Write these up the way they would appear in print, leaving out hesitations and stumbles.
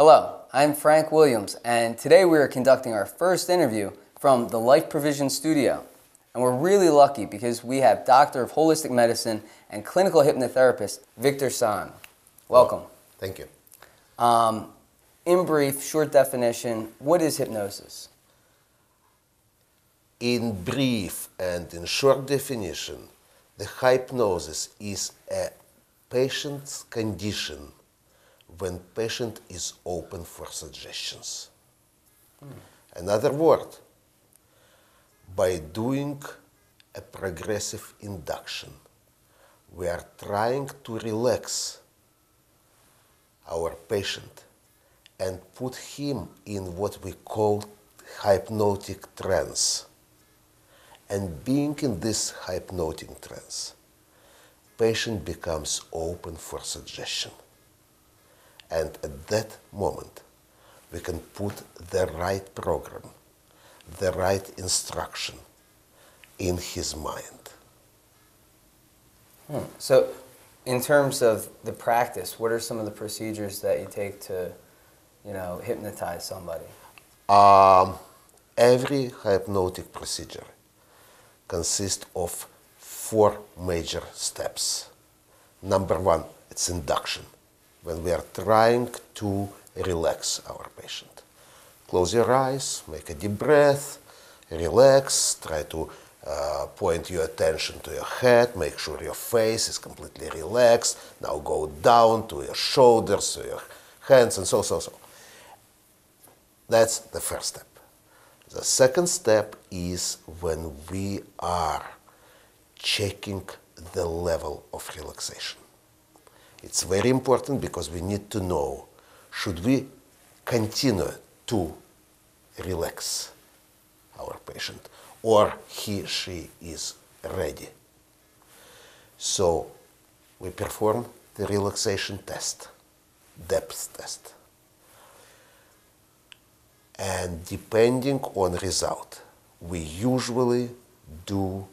Hello, I'm Frank Williams, and today we are conducting our first interview from the Life Provision Studio. And we're really lucky because we have Doctor of Holistic Medicine and Clinical Hypnotherapist, Victor Tsan. Welcome. Thank you. In brief, short definition, what is hypnosis? In brief and in short definition, the hypnosis is a patient's condition when patient is open for suggestions. Another word, by doing a progressive induction, we are trying to relax our patient and put him in what we call hypnotic trance. And being in this hypnotic trance, patient becomes open for suggestion. And at that moment, we can put the right program, the right instruction in his mind. So, in terms of the practice, what are some of the procedures that you take to, hypnotize somebody? Every hypnotic procedure consists of 4 major steps. Number 1, it's induction, when we are trying to relax our patient. Close your eyes, make a deep breath, relax, try to point your attention to your head, make sure your face is completely relaxed. Now go down to your shoulders, to your hands, and so. That's the first step. The second step is when we are checking the level of relaxation. It's very important because we need to know, should we continue to relax our patient, or he, she is ready. So we perform the relaxation test, depth test. And depending on result, we usually do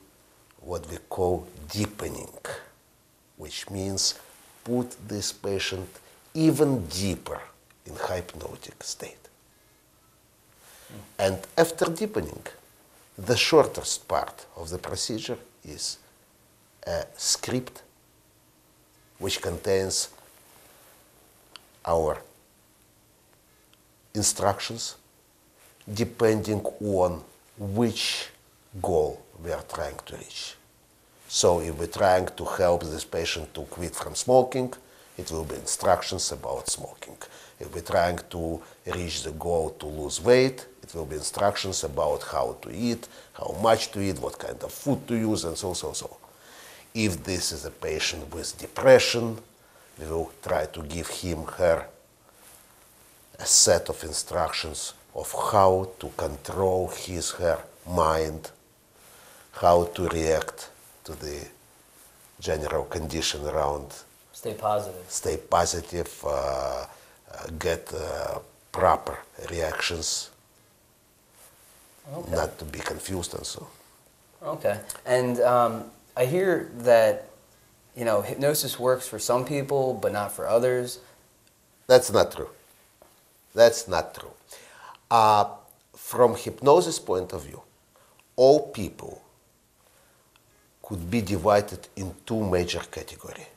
what we call deepening, which means put this patient even deeper in hypnotic state. And after deepening, the shortest part of the procedure is a script which contains our instructions depending on which goal we are trying to reach. So if we're trying to help this patient to quit from smoking, it will be instructions about smoking. If we're trying to reach the goal to lose weight, it will be instructions about how to eat, how much to eat, what kind of food to use, and so. If this is a patient with depression, we will try to give him, her, a set of instructions of how to control his, her mind, how to react to the general condition around. Stay positive. Stay positive, get proper reactions, okay, not to be confused and so. Okay, and I hear that, hypnosis works for some people, but not for others. That's not true. That's not true. From hypnosis point of view, all people could be divided in 2 major categories,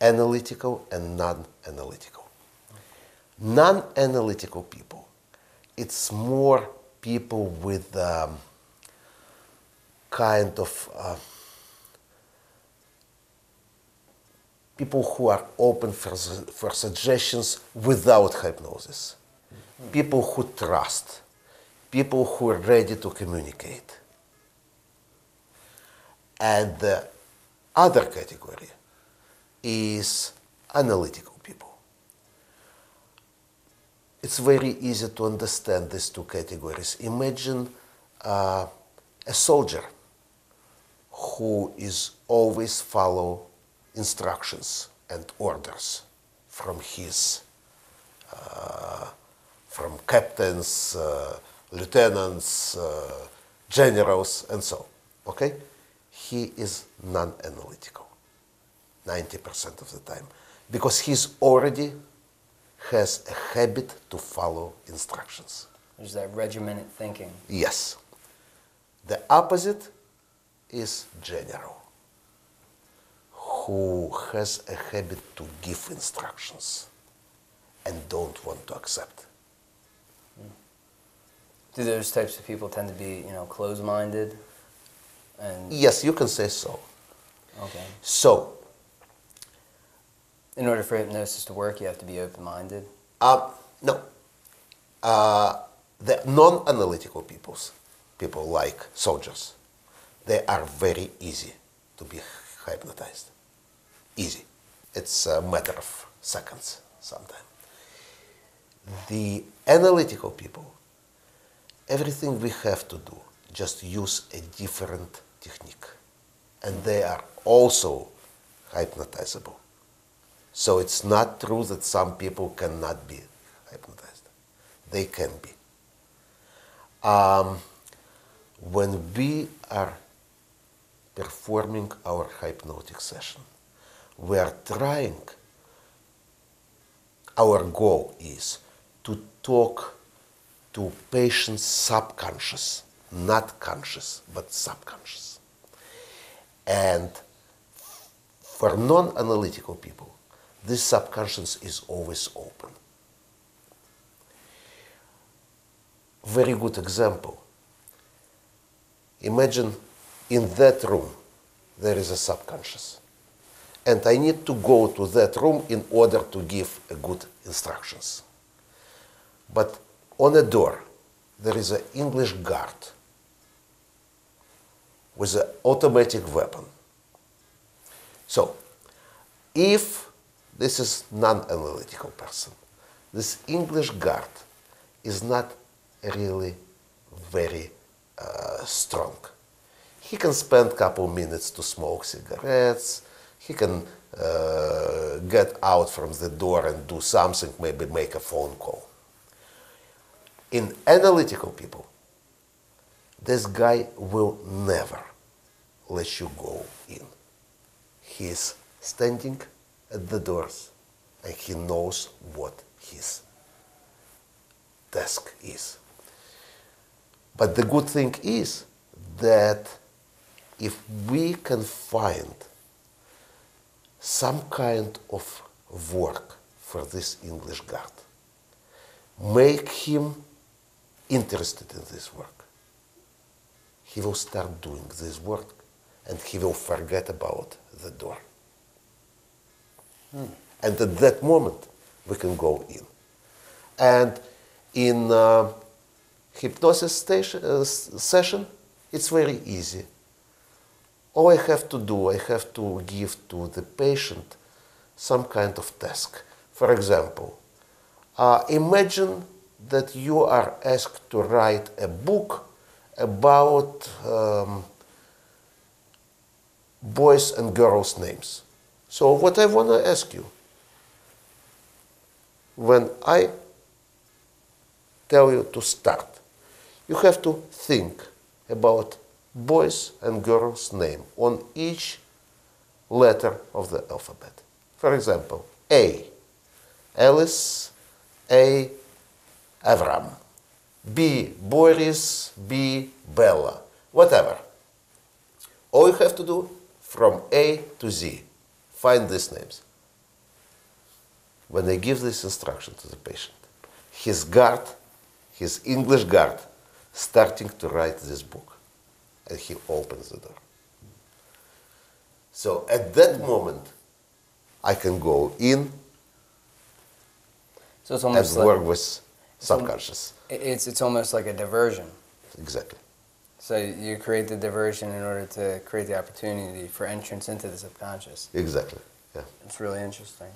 analytical and non-analytical. Non-analytical people, it's more people with people who are open for suggestions without hypnosis, people who trust, people who are ready to communicate. And the other category is analytical people. It's very easy to understand these 2 categories. Imagine a soldier who is always follow instructions and orders from his, from captains, lieutenants, generals, and so, okay? He is non-analytical 90% of the time because he's already has a habit to follow instructions. There's that regimented thinking. Yes. The opposite is general, who has a habit to give instructions and don't want to accept. Do those types of people tend to be, you know, closed-minded? And yes, you can say so. Okay. So, in order for hypnosis to work, you have to be open-minded? No. The non-analytical people like soldiers, they are very easy to be hypnotized. Easy. It's a matter of seconds sometimes. The analytical people, everything we have to do, just use a different technique. And they are also hypnotizable. So it's not true that some people cannot be hypnotized. They can be. When we are performing our hypnotic session, we are trying, our goal is to talk to patient's subconscious, not conscious, but subconscious. And for non-analytical people, this subconscious is always open. Very good example. Imagine in that room there is a subconscious. And I need to go to that room in order to give good instructions. But on a door there is an English guard with an automatic weapon. So, if this is non-analytical person, this English guard is not really very strong. He can spend a couple minutes to smoke cigarettes, he can get out from the door and do something, maybe make a phone call. In analytical people, this guy will never let you go in. He is standing at the doors and he knows what his task is. But the good thing is that if we can find some kind of work for this English guard, make him interested in this work, he will start doing this work and he will forget about the door. Hmm. And at that moment we can go in. And in hypnosis session, it's very easy. All I have to do, I have to give to the patient some kind of task. For example, imagine that you are asked to write a book about boys and girls' names. So what I want to ask you, when I tell you to start, you have to think about boys and girls' name on each letter of the alphabet. For example, A, Alice, A, Avram, B, Boris, B, Bella, whatever. All you have to do from A to Z, find these names. When I give this instruction to the patient, his guard, his English guard, starting to write this book, and he opens the door. So at that moment, I can go in and work with subconscious. It's almost like a diversion. Exactly. So you create the diversion in order to create the opportunity for entrance into the subconscious. Exactly, yeah. It's really interesting.